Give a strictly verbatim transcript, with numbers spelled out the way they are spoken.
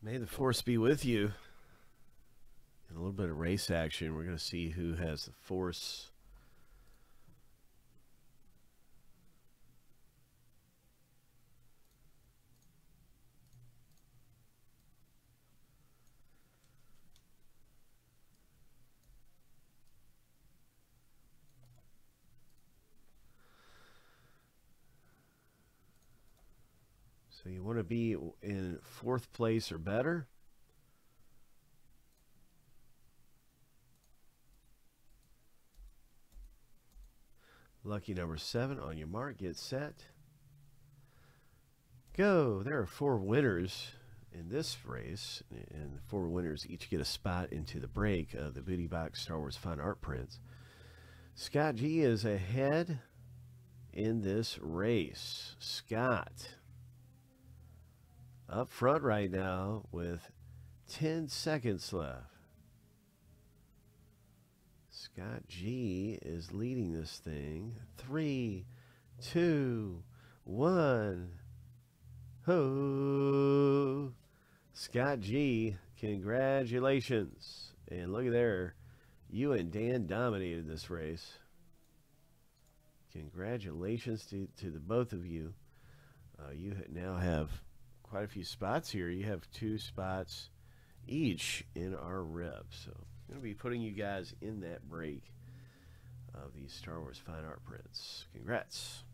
May the force be with you. In a little bit of race action, we're going to see who has the force. So you want to be in fourth place or better. Lucky number seven on your mark, get set, go. There are four winners in this race, and the four winners each get a spot into the break of the Booty Box Star Wars Fine Art Prints. Scott G is ahead in this race. Scott up front right now with ten seconds left. Scott G is leading this thing. Three, two, one. Ho! Scott G, congratulations. And look at there. You and Dan dominated this race. Congratulations to, to the both of you. Uh, you now have quite a few spots here. You have two spots each in our rep. So I'm going to be putting you guys in that break of these Star Wars Fine Art Prints. Congrats.